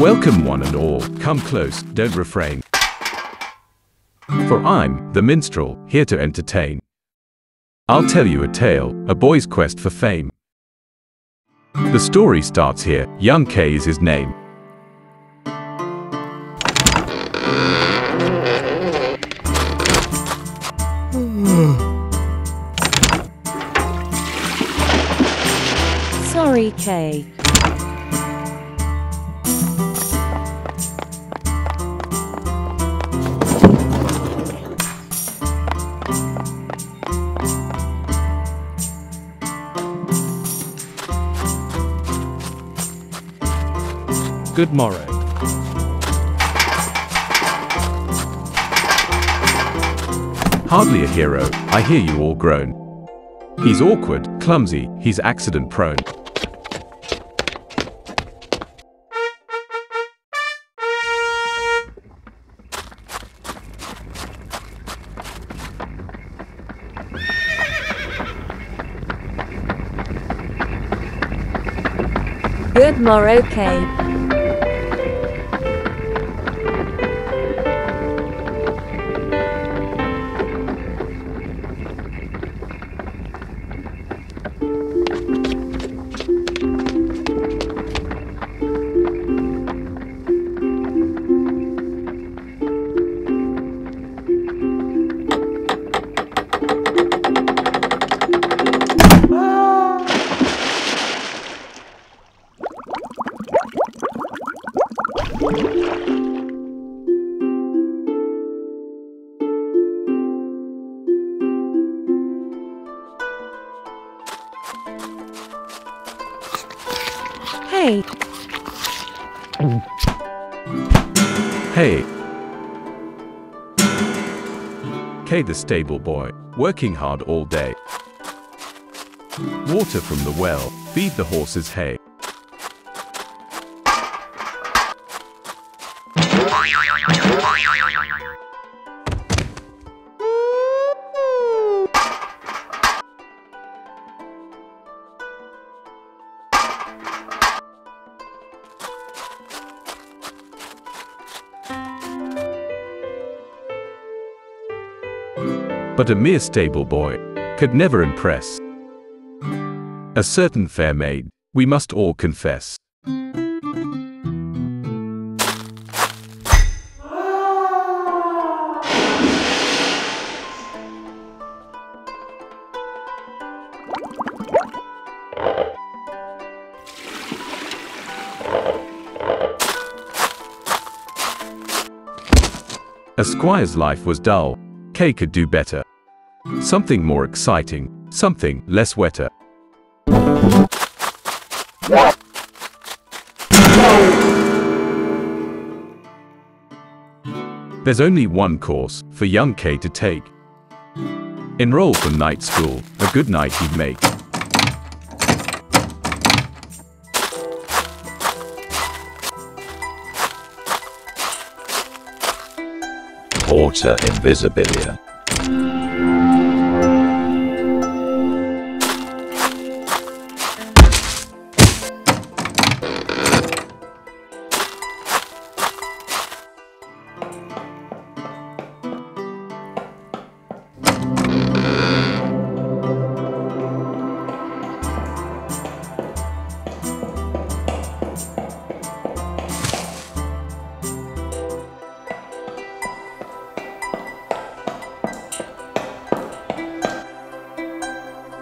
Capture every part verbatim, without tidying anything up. Welcome one and all, come close, don't refrain. For I'm, the minstrel, here to entertain. I'll tell you a tale, a boy's quest for fame. The story starts here, young Kay is his name. Sorry, Kay. Good morrow. Hardly a hero, I hear you all groan. He's awkward, clumsy, he's accident prone. Good morrow, Kay. Hey. Hey. Kay the stable boy, working hard all day. Water from the well, feed the horses hay. But a mere stable boy could never impress a certain fair maid, we must all confess. A squire's life was dull. Kay could do better. Something more exciting, something less wetter. There's only one course for young Kay to take. Enroll for night school, a good night he'd make. Porta invisibilia.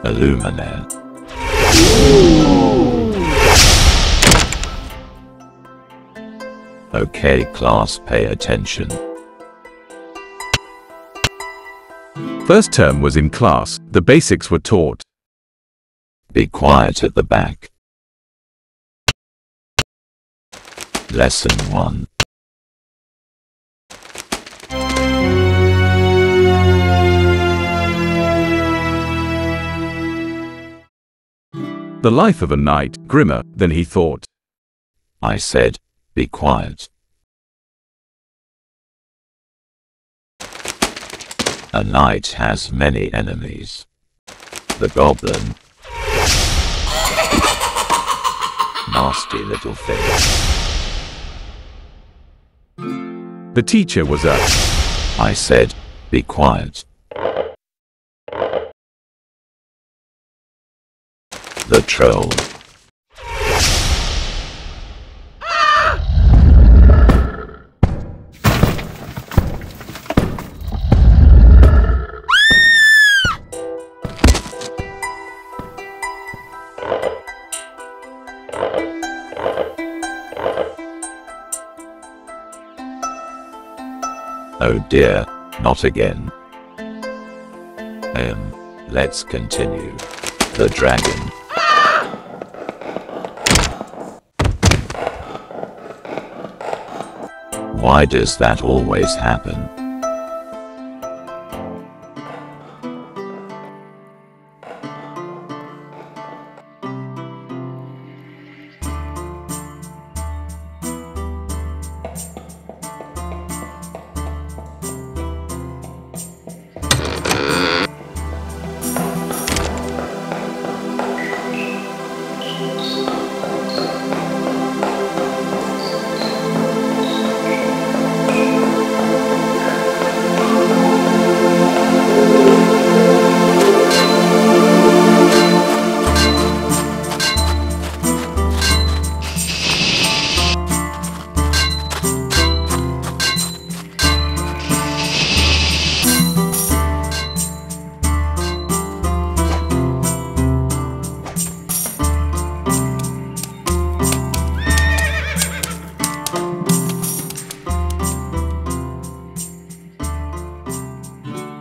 Illuminaire. Okay class, pay attention. First term was in class, the basics were taught. Be quiet at the back. Lesson one. The life of a knight, grimmer than he thought. I said, be quiet. A knight has many enemies. The goblin. Nasty little thing. The teacher was up. I said, be quiet. The troll. Oh dear, not again. Um, let's continue. The dragon. Why does that always happen?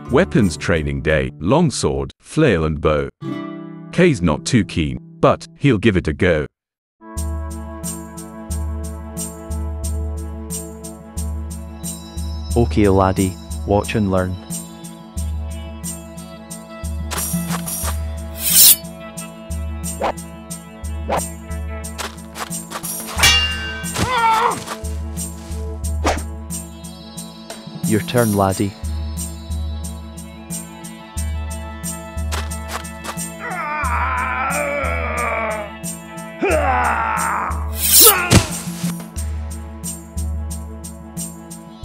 Weapons training day, longsword, flail and bow. Kay's not too keen, but he'll give it a go. Okay laddie, watch and learn. Your turn laddie.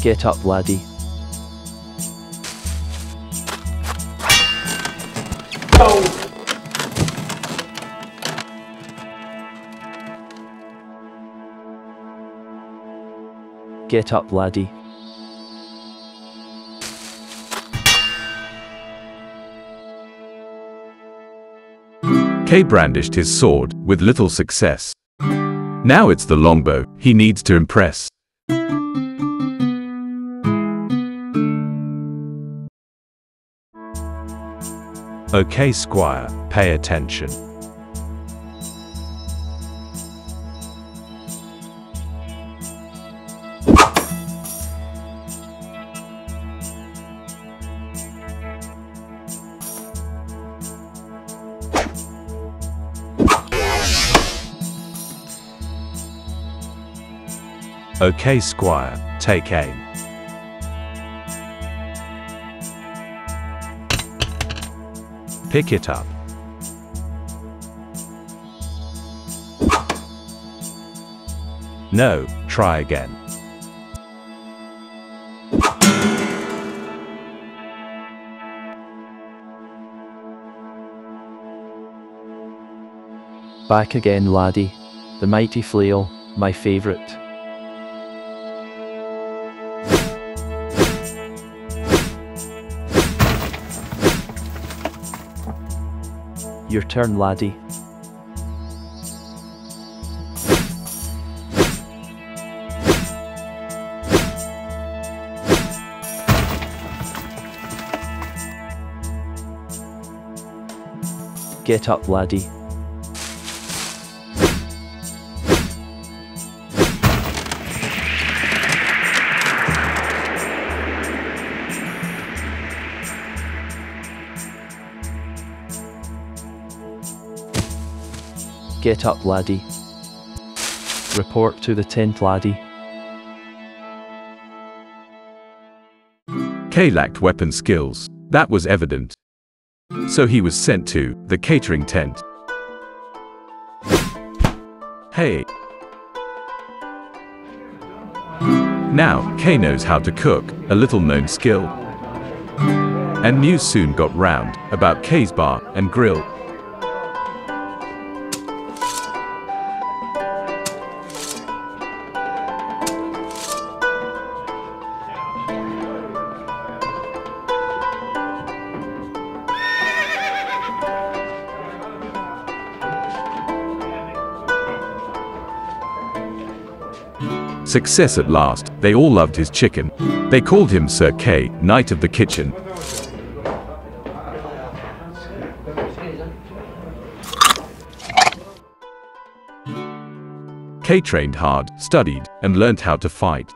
Get up, laddie. Oh. Get up, laddie. Kay brandished his sword, with little success. Now it's the longbow, he needs to impress. Okay squire, pay attention. Okay squire, take aim. Pick it up. No, try again. Back again, laddie. The mighty flail, my favourite. Your turn, laddie. Get up, laddie. Get up, laddie. Report to the tent, laddie. Kay lacked weapon skills, that was evident. So he was sent to the catering tent. Hey. Now, Kay knows how to cook, a little-known skill. And news soon got round about Kay's bar and grill. Success at last, they all loved his chicken. They called him Sir Kay, Knight of the Kitchen. Kay trained hard, studied, and learned how to fight.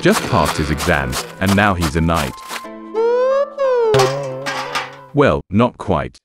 Just passed his exams, and now he's a knight. Well, not quite.